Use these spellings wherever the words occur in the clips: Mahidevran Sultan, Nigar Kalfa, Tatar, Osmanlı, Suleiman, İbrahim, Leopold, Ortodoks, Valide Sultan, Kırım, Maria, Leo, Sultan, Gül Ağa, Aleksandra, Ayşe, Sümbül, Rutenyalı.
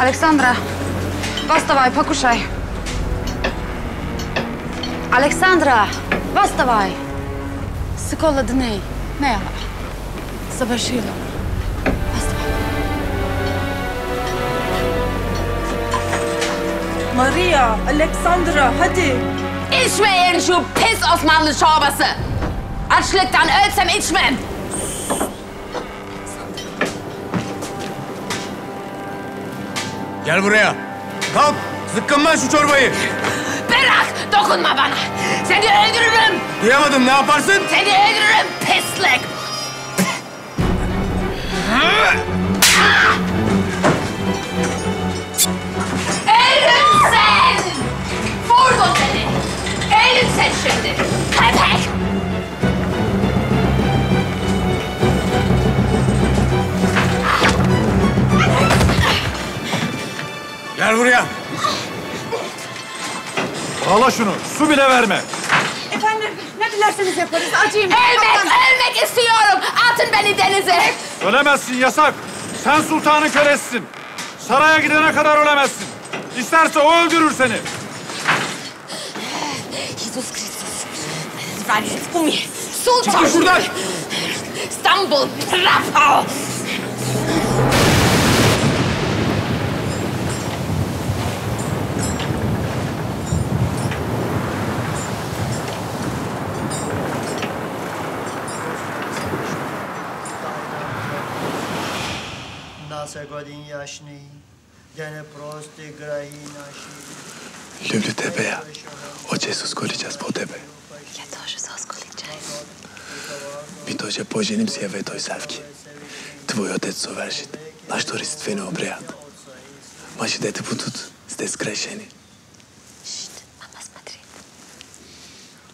Aleksandra, vastavaj, pokušaj. Aleksandra, vastavaj. Skola dnei, nejava. Završilo. Vastavaj. Maria, Aleksandra, hadi. İçmeyin şu pis Osmanlı çorbası. Açlıktan ölsem içmem. Gel buraya. Kalk, zıkkımla şu çorbayı. Bırak, dokunma bana. Seni öldürürüm. Duyamadım, ne yaparsın? Seni öldürürüm, pislik. Ölüm sen! Vurdun beni. Ölüm sen şimdi. Köpek! Gel buraya. Ağla şunu. Su bile verme. Efendim, ne dilerseniz yaparız. Acıyım. Ölmek istiyorum. Atın beni denize. Ölemezsin, yasak. Sen sultanın kölesisin. Saraya gidene kadar ölemezsin. İsterse o öldürür seni. Jesus Christus. Sultan. Çıkın şuradan. İstanbul. Rafa. Lüblü ya, ocesus kolices po tebe. Ja tože sos kolices. Pito že poženim si je ve toj savki. Tvoj otec so veršit, naš toristveni obrijat. Maši dete putut, ste skrešeni. Št, mama smatri.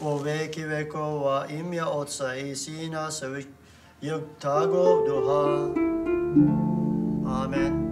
O veki vekova imja otca i sina se jug tagov duha. Amen.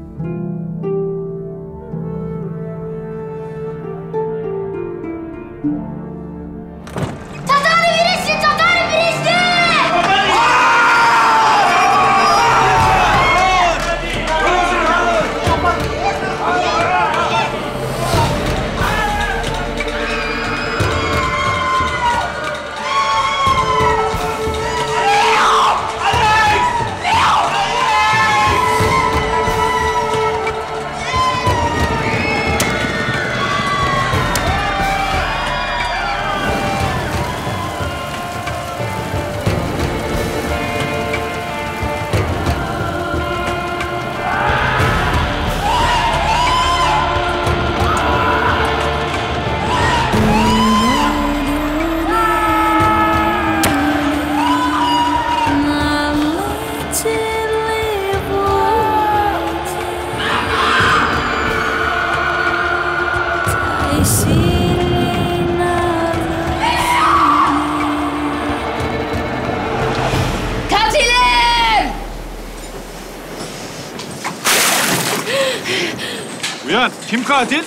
Katil?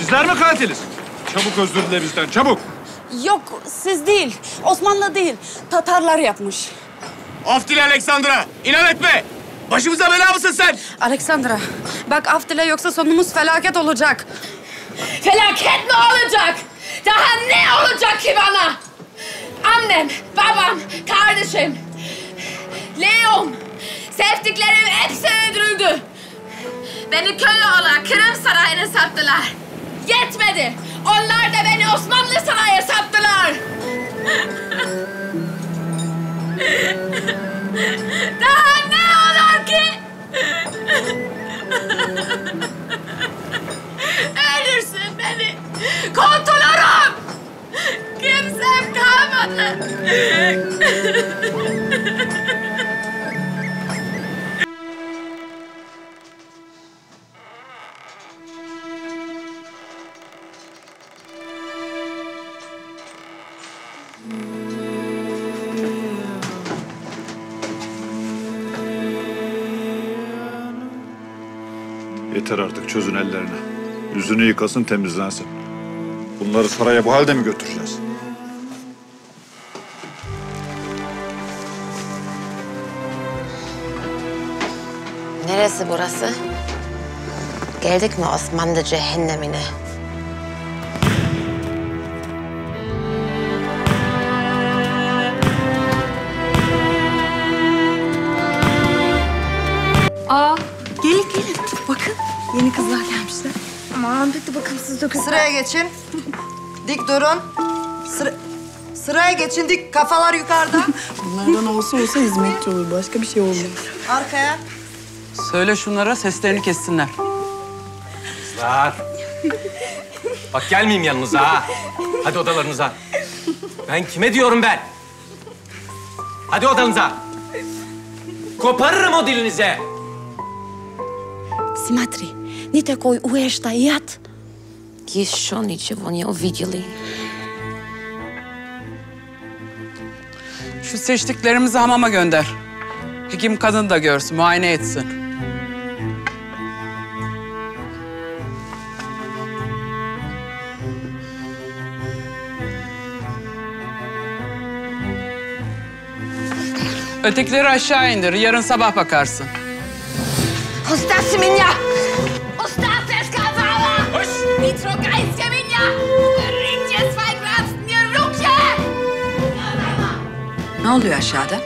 Bizler mi katiliz? Çabuk özür dile bizden, çabuk. Yok, siz değil. Osmanlı değil. Tatarlar yapmış. Af dile Aleksandra, inan etme. Başımıza bela mısın sen? Aleksandra, bak af dile yoksa sonumuz felaket olacak. Felaket mi olacak? Daha ne olacak ki bana? Annem, babam, kardeşim, Leo'm, sevdiklerim hepsi öldürüldü. Beni köle olarak Kırım Sarayı'na sattılar. Yetmedi. Onlar da beni Osmanlı Sarayı'na sattılar. Daha ne olur ki? Ölürsün beni. Kurtulurum. Kimsem kalmadı. Yeter artık, çözün ellerini. Yüzünü yıkasın, temizlensin. Bunları saraya bu halde mi götüreceğiz? Neresi burası? Geldik mi Osmanlı cehennemine? Aa, gelin gelin. Bakın yeni kızlar gelmişler. Aman bitti bakın siz dokun. Sıraya geçin. Dik durun. Sıraya geçin dik. Kafalar yukarıda. Bunlardan olsa hizmetçi olur. Başka bir şey olmaz. Arkaya. Söyle şunlara seslerini kessinler. Kızlar. Bak gelmeyeyim yanınıza ha. Hadi odalarınıza. Ben kime diyorum ben? Hadi odanıza. Koparırım o dilinize. Смотри, не такой уж стоят. Еще ничего не увидели. Şu seçtiklerimizi hamama gönder. Hekim kadın da görsün, muayene etsin. Ötekileri aşağı indir, yarın sabah bakarsın. Ustası minya! Ustası eskazala! Mitrogayske minya! Rince svaygratstnye rukye! Ne oluyor aşağıda?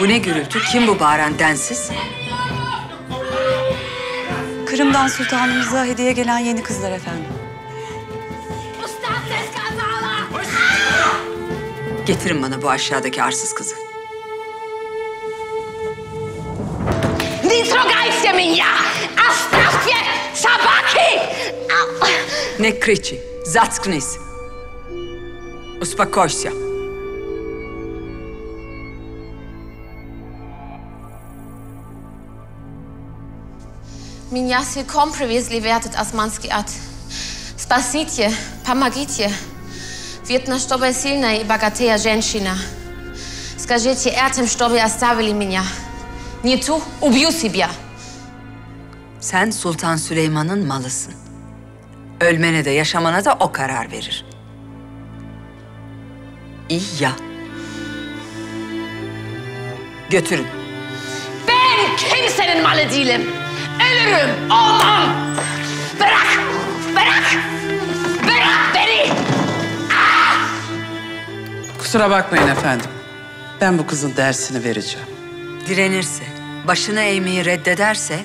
Bu ne gürültü? Kim bu bağıran densiz? Kırım'dan sultanımıza hediye gelen yeni kızlar efendim. Ustası eskazala! Getirin bana bu aşağıdaki arsız kızı. Nitrogajcie minia! Оставьте собаки! Не кричи, заткнись. Успокойся. Меня силком привезли в этот османский ад. Спасите, помогите. Видно, что вы сильная и богатая женщина. Скажите этим, что вы оставили меня. Nitu ubiyu sibya. Sen Sultan Süleyman'ın malısın. Ölmene de yaşamana da o karar verir. İyi ya. Götürün. Ben kimsenin malı değilim. Ölürüm, olmam. Bırak, bırak, bırak beni. Ah! Kusura bakmayın efendim. Ben bu kızın dersini vereceğim. Direnirse, başını eğmeyi reddederse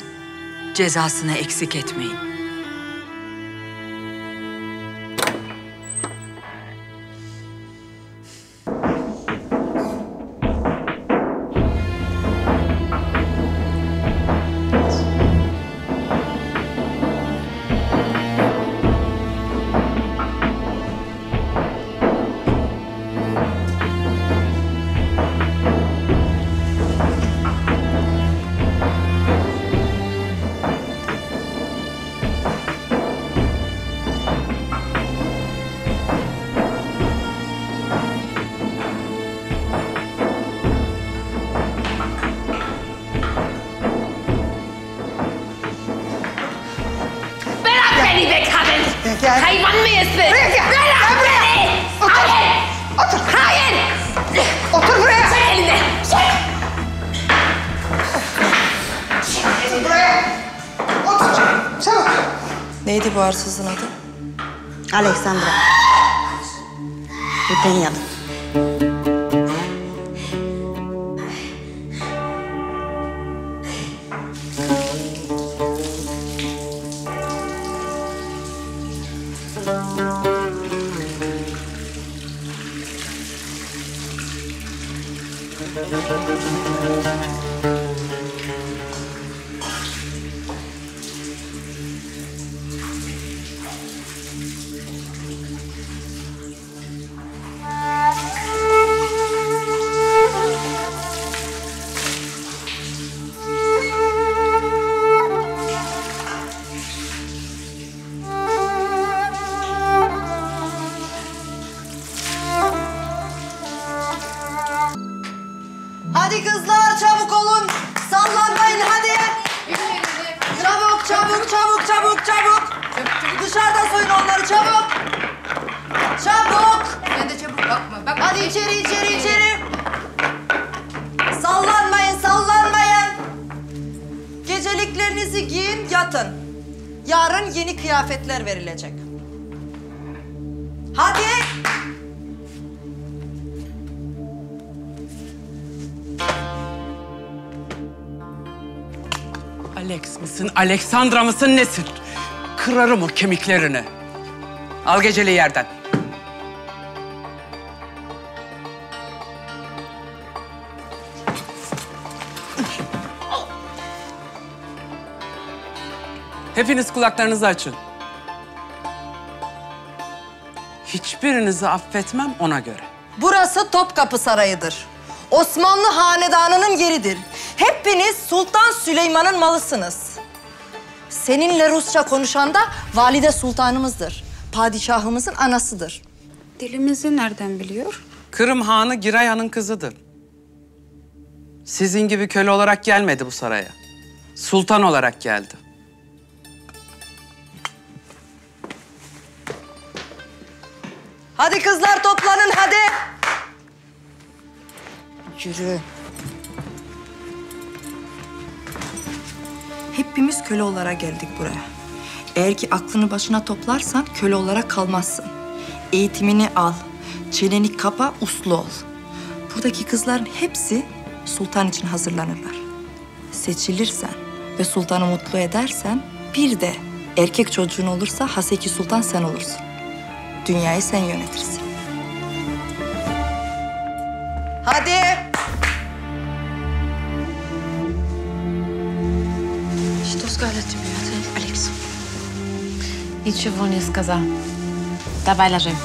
cezasını eksik etmeyin. Neydi bu arsızın adı? Aleksandra. Rutenyalı. Yarın yeni kıyafetler verilecek. Hadi! Alex mısın, Aleksandra mısın, nesin? Kırarım o kemiklerini. Al geceli yerden. Hepiniz kulaklarınızı açın. Hiçbirinizi affetmem ona göre. Burası Topkapı Sarayı'dır. Osmanlı hanedanının yeridir. Hepiniz Sultan Süleyman'ın malısınız. Seninle Rusça konuşan da Valide Sultanımızdır. Padişahımızın anasıdır. Dilimizi nereden biliyor? Kırım Hanı Giray Han'ın kızıdır. Sizin gibi köle olarak gelmedi bu saraya. Sultan olarak geldi. Hadi kızlar toplanın, hadi! Yürü. Hepimiz köle olarak geldik buraya. Eğer ki aklını başına toplarsan köle olarak kalmazsın. Eğitimini al, çeneni kapa, uslu ol. Buradaki kızların hepsi sultan için hazırlanırlar. Seçilirsen ve sultanı mutlu edersen, bir de erkek çocuğun olursa Haseki Sultan sen olursun. Dünyayı sen yönetirsin. Hadi! Что сказать тебе, Алекс? Ничего не сказал. Давай ложим.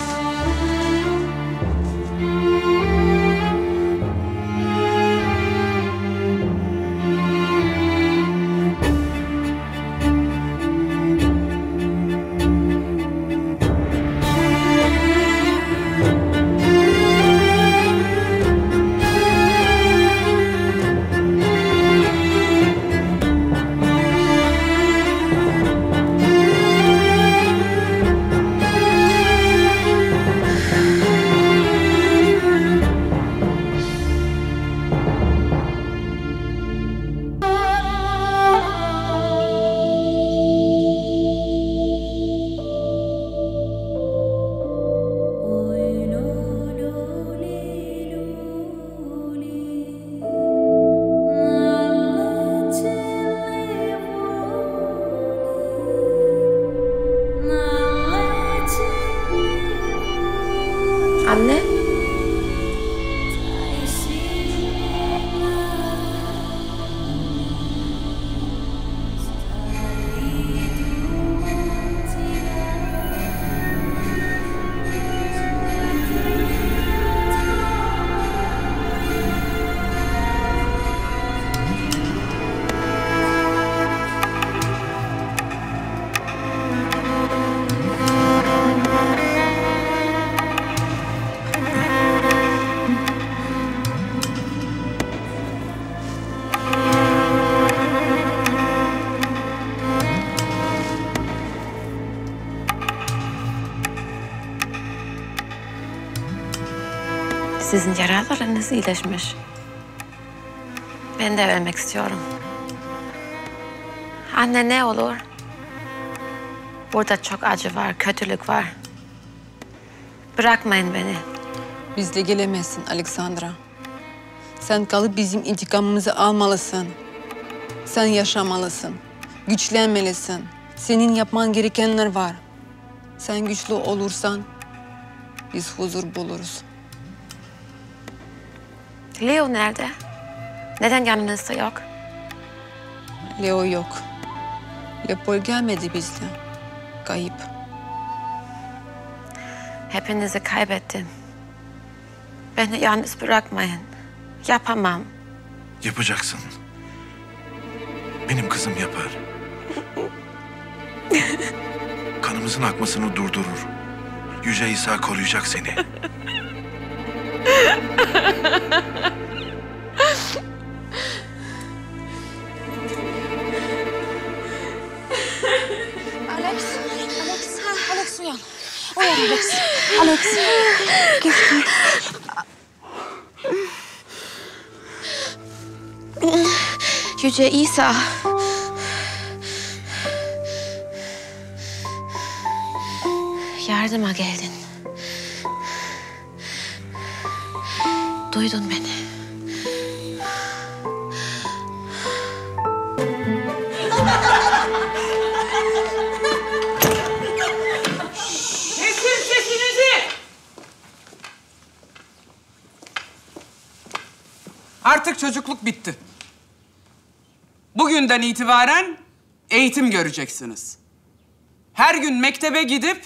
Sizin yaralarınız iyileşmiş. Ben de ölmek istiyorum. Anne ne olur? Burada çok acı var, kötülük var. Bırakmayın beni. Bizle gelemezsin Aleksandra. Sen kalıp bizim intikamımızı almalısın. Sen yaşamalısın. Güçlenmelisin. Senin yapman gerekenler var. Sen güçlü olursan biz huzur buluruz. Leo nerede? Neden yanınızda yok? Leo yok. Leopold gelmedi bizle. Kayıp. Hepinizi kaybettim. Beni yalnız bırakmayın. Yapamam. Yapacaksın. Benim kızım yapar. Kanımızın akmasını durdurur. Yüce İsa koruyacak seni. Alex uyan. Uyan Alex. Alex. Geçti. Yüce İsa. yardıma geldin. Duydun beni. Kesin sesinizi! Artık çocukluk bitti. Bugünden itibaren eğitim göreceksiniz. Her gün mektebe gidip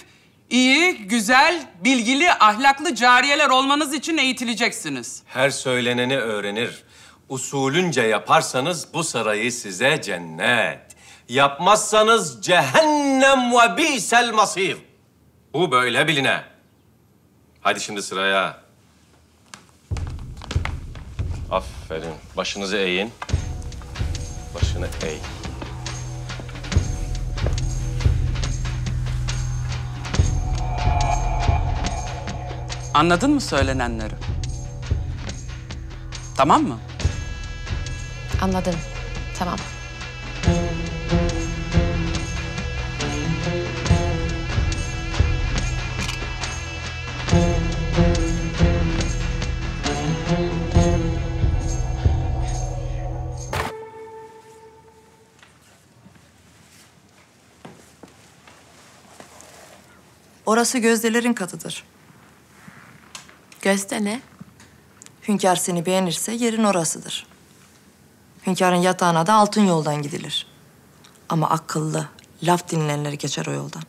iyi, güzel, bilgili, ahlaklı cariyeler olmanız için eğitileceksiniz. Her söyleneni öğrenir, usulünce yaparsanız bu sarayı size cennet, yapmazsanız cehennem ve bi'sel masir. Bu böyle biline. Hadi şimdi sıraya. Aferin. Başınızı eğin. Başını eğ. Anladın mı söylenenleri? Tamam mı? Anladım. Tamam. Orası gözdelerin katıdır. Gözde ne? Hünkâr seni beğenirse yerin orasıdır. Hünkârın yatağına da altın yoldan gidilir. Ama akıllı, laf dinlenenleri geçer o yoldan.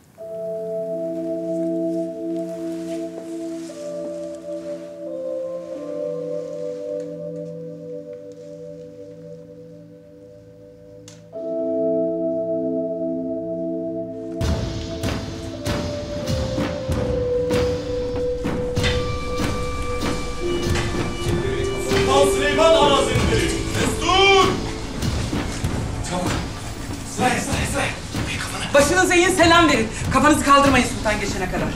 Geçene kadar.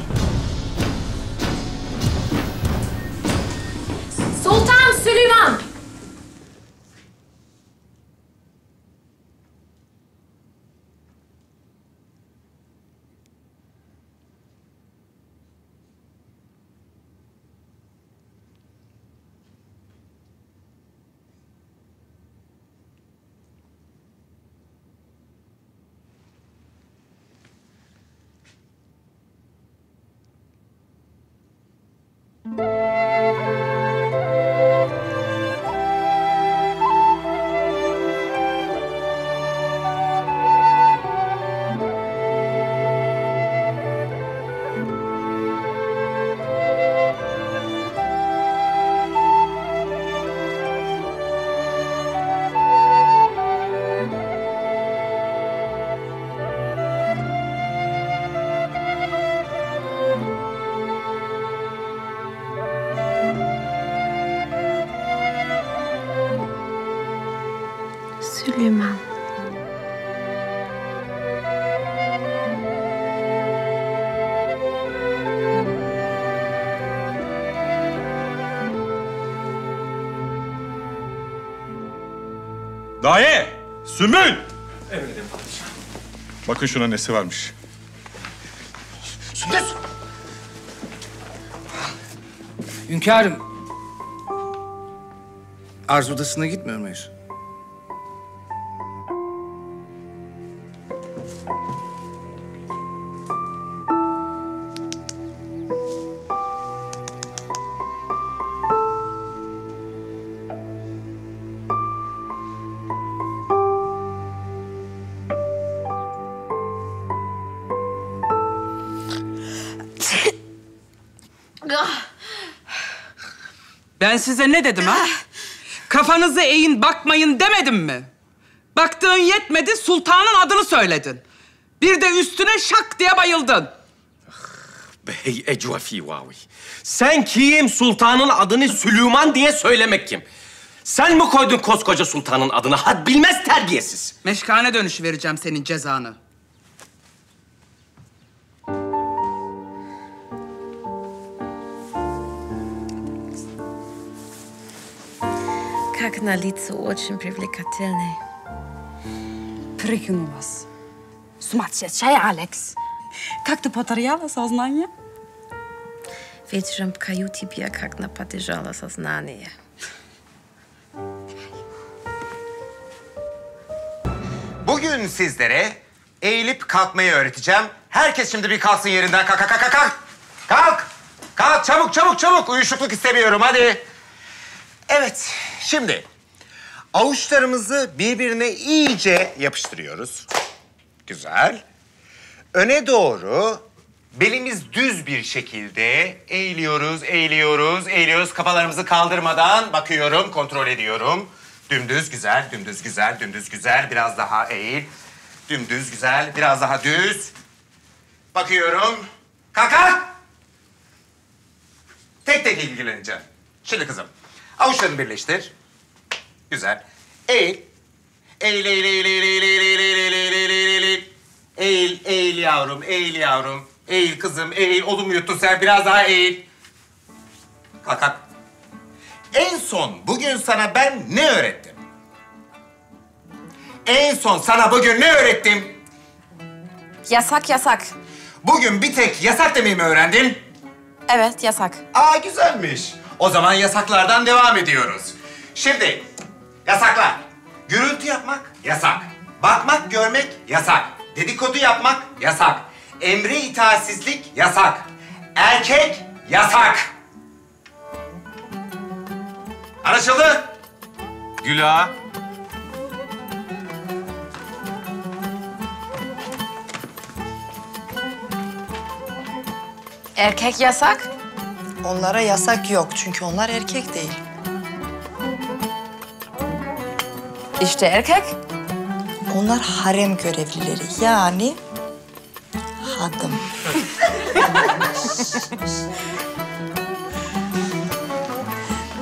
Sultan Süleyman! Daye! Sümbül! Emredin padişah. Bakın şuna nesi varmış. Sümbül! Hünkârım. Arz odasına gitmiyor muyuz? Ben size ne dedim ha? Kafanızı eğin, bakmayın demedim mi? Baktığın yetmedi, sultanın adını söyledin. Bir de üstüne şak diye bayıldın. Bey ecvafi vavi. Sen kim? Sultanın adını Süleyman diye söylemek kim? Sen mi koydun koskoca sultanın adını? Had bilmez terbiyesiz. Meşkane dönüşü vereceğim senin cezanı. Как на лицо очень привлекательный. Прикинулась. Сумасшедшая, Алекс. Как ты потеряла сознание? Wieczorem w kajucie bieg jak napadyżala zaznanie. Bugün sizlere eğilip kalkmayı öğreteceğim. Herkes şimdi bir kalksın yerinden. Kalk, kalk, kalk, kalk. Kalk, kalk, çabuk, çabuk, çabuk. Uyuşukluk istemiyorum, hadi. Evet, şimdi avuçlarımızı birbirine iyice yapıştırıyoruz. Güzel. Öne doğru belimiz düz bir şekilde eğiliyoruz, eğiliyoruz, eğiliyoruz. Kafalarımızı kaldırmadan bakıyorum, kontrol ediyorum. Dümdüz güzel, dümdüz güzel, dümdüz güzel. Biraz daha eğil. Dümdüz güzel, biraz daha düz. Bakıyorum. Kalk, kalk. Tek tek ilgileneceğim. Şimdi kızım, avuçlarını birleştir. Güzel. Eğil. Eğil, eğil, eğil, eğil, eğil, eğil, eğil, eğil, eğil, eğil. Eğil, eğil yavrum, eğil yavrum. Eğil kızım, eğil. Oğlum yuttun sen. Biraz daha eğil. Kalk, kalk. En son bugün sana ben ne öğrettim? En son sana bugün ne öğrettim? Yasak, yasak. Bugün bir tek yasak demeyi mi öğrendin? Evet, yasak. Aa, güzelmiş. O zaman yasaklardan devam ediyoruz. Şimdi yasaklar. Gürültü yapmak yasak. Bakmak, görmek yasak. Dedikodu yapmak yasak. Emre itaatsizlik yasak. Erkek yasak. Anlaşıldı? Gül Ağa. Erkek yasak. Onlara yasak yok çünkü onlar erkek değil. İşte erkek. Onlar harem görevlileri yani hadım.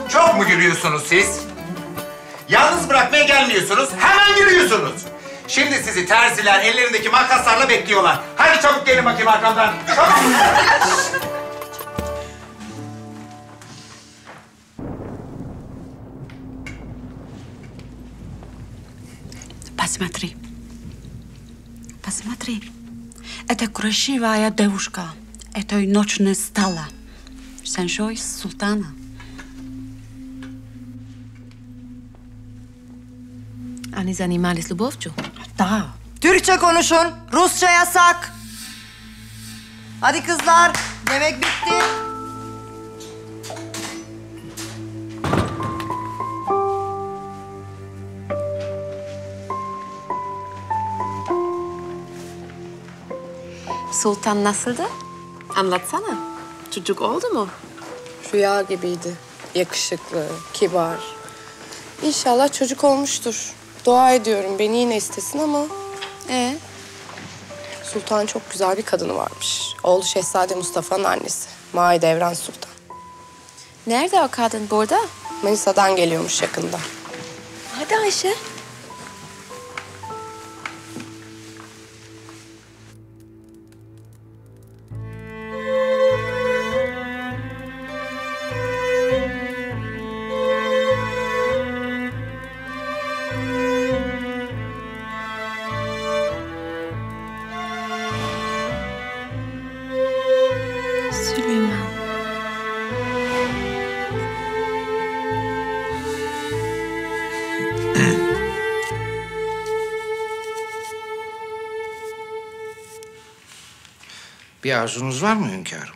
Çok mu gülüyorsunuz siz? Yalnız bırakmaya gelmiyorsunuz, hemen gülüyorsunuz. Şimdi sizi terziler ellerindeki makaslarla bekliyorlar. Hadi çabuk gelin bakayım arkamdan. Çabuk. Посмотри, посмотри, это красивая девушка, этой ночью не стала, сенжой султана. Они занимались любовью? Да. Türkçe konuşun, Rusça yasak. Hadi kızlar, yemek bitti. Sultan nasıldı? Anlatsana. Çocuk oldu mu? Rüya gibiydi. Yakışıklı, kibar. İnşallah çocuk olmuştur. Dua ediyorum beni yine istesin ama... Sultan çok güzel bir kadını varmış. Oğlu Şehzade Mustafa'nın annesi. Mahidevran Sultan. Nerede o kadın? Burada? Manisa'dan geliyormuş yakında. Hadi Ayşe. Bir arzunuz var mı hünkârım?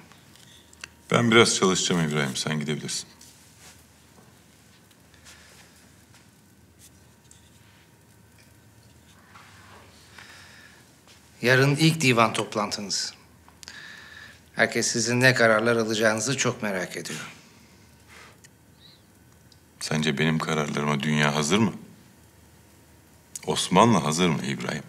Ben biraz çalışacağım İbrahim, sen gidebilirsin. Yarın ilk divan toplantınız. Herkes sizin ne kararlar alacağınızı çok merak ediyor. Sence benim kararlarıma dünya hazır mı? Osmanlı hazır mı İbrahim?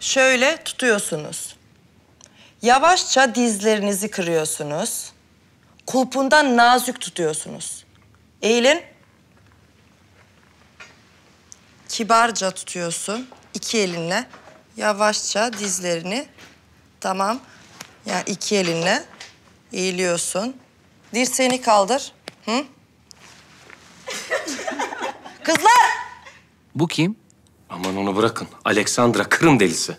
Şöyle tutuyorsunuz. Yavaşça dizlerinizi kırıyorsunuz. Kulpundan nazik tutuyorsunuz. Eğilin. Kibarca tutuyorsun. İki elinle. Yavaşça dizlerini. Tamam. Yani iki elinle eğiliyorsun. Dirseğini kaldır. Hı? Kızlar! Bu kim? Aman onu bırakın. Aleksandra, Kırım delisi.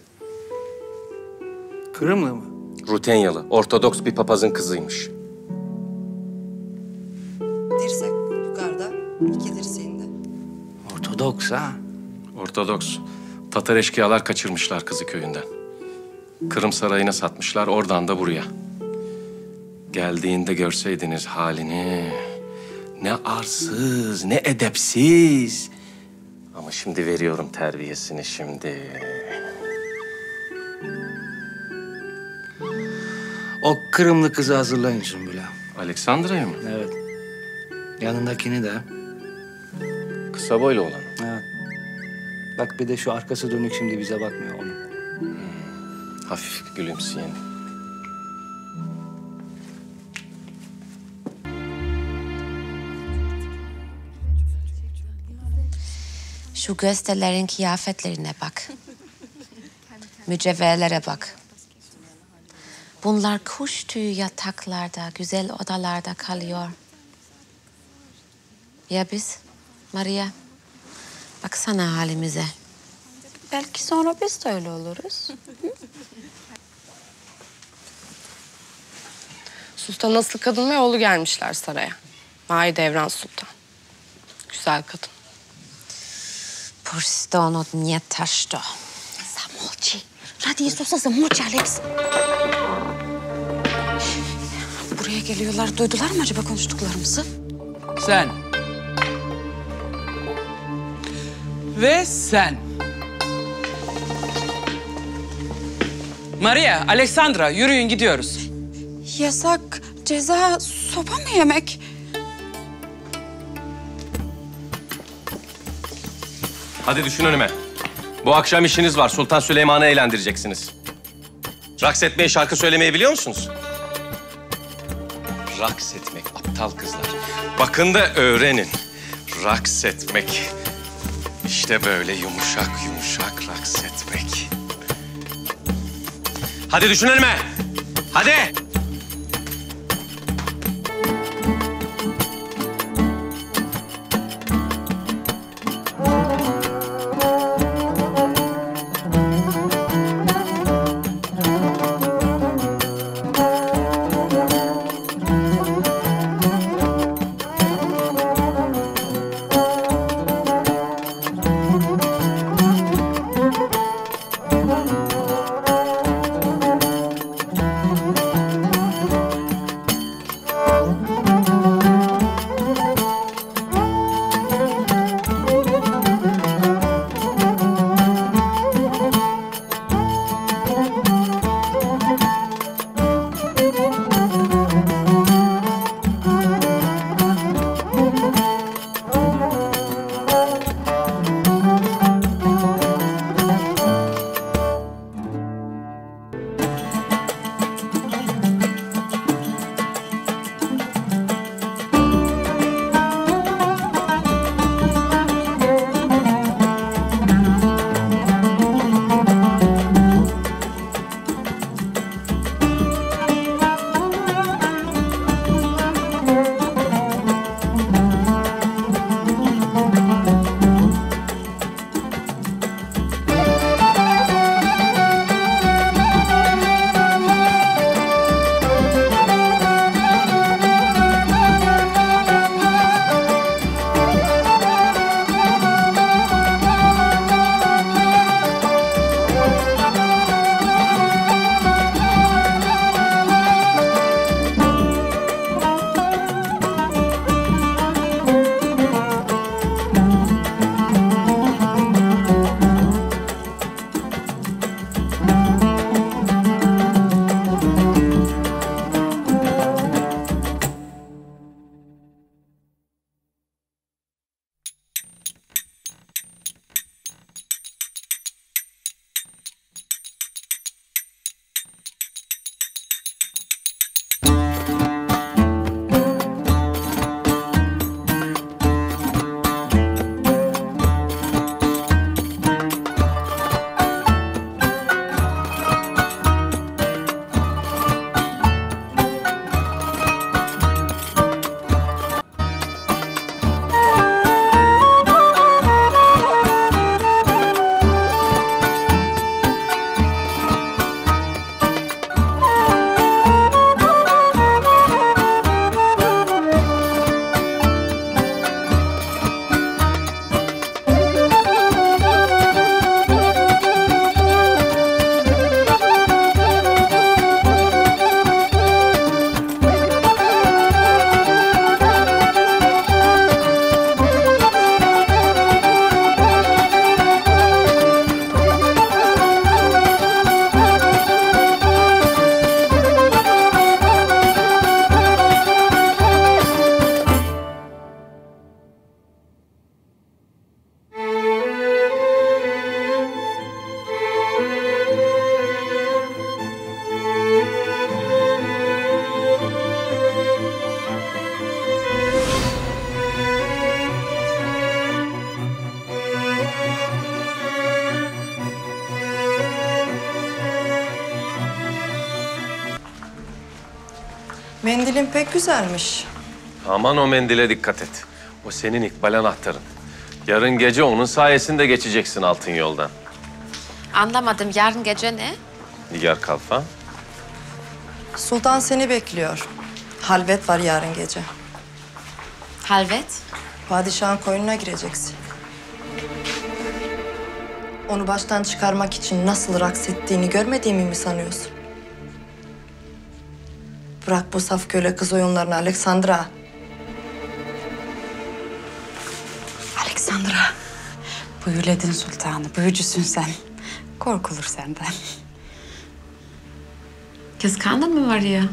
Kırımlı mı? Rutenyalı, Ortodoks bir papazın kızıymış. Dirsek yukarıda, iki dirseğinde. Ortodoks ha? Ortodoks. Tatar eşkıyalar kaçırmışlar kızı köyünden. Kırım sarayına satmışlar, oradan da buraya. Geldiğinde görseydiniz halini. Ne arsız, ne edepsiz. Ama şimdi veriyorum terbiyesini şimdi. O Kırımlı kızı hazırlayın Sümbül Ağa. Aleksandra'yı mı? Evet. Yanındakini de. Kısa boylu olan. Evet. Bak bir de şu arkası dönük şimdi bize bakmıyor onu. Hafif gülümseyin. Şu gösterlerin kıyafetlerine bak. Mücevherlere bak. Bunlar kuş tüyü yataklarda, güzel odalarda kalıyor. Ya biz, Maria? Baksana halimize. Belki sonra biz de öyle oluruz. Sultan aslı kadın ve oğlu gelmişler saraya. Mahidevran Sultan. Güzel kadın. Purs'ta onu niye taştı? Zamolci. Radiyir sosa zamolci Alex. Buraya geliyorlar. Duydular mı acaba konuştuklarımızı? Sen. Ve sen. Maria, Aleksandra yürüyün gidiyoruz. Yasak, ceza, sopa mı yemek? Hadi düşün önüme. Bu akşam işiniz var. Sultan Süleyman'ı eğlendireceksiniz. Raks etmeyi, şarkı söylemeyi biliyor musunuz? Raks etmek, aptal kızlar. Bakın da öğrenin. Raks etmek. İşte böyle yumuşak yumuşak raks etmek. Hadi düşün önüme. Hadi. Mendilin pek güzelmiş. Aman o mendile dikkat et. O senin İkbal anahtarın. Yarın gece onun sayesinde geçeceksin altın yoldan. Anlamadım. Yarın gece ne? Nigar kalfa. Sultan seni bekliyor. Halvet var yarın gece. Halvet? Padişahın koynuna gireceksin. Onu baştan çıkarmak için nasıl raks ettiğini görmediğimi mi sanıyorsun? Bırak bu saf köle kız oyunlarını Aleksandra. Aleksandra. Büyüledin sultanı, büyücüsün sen. Korkulur senden. Kıskandın mı Maria?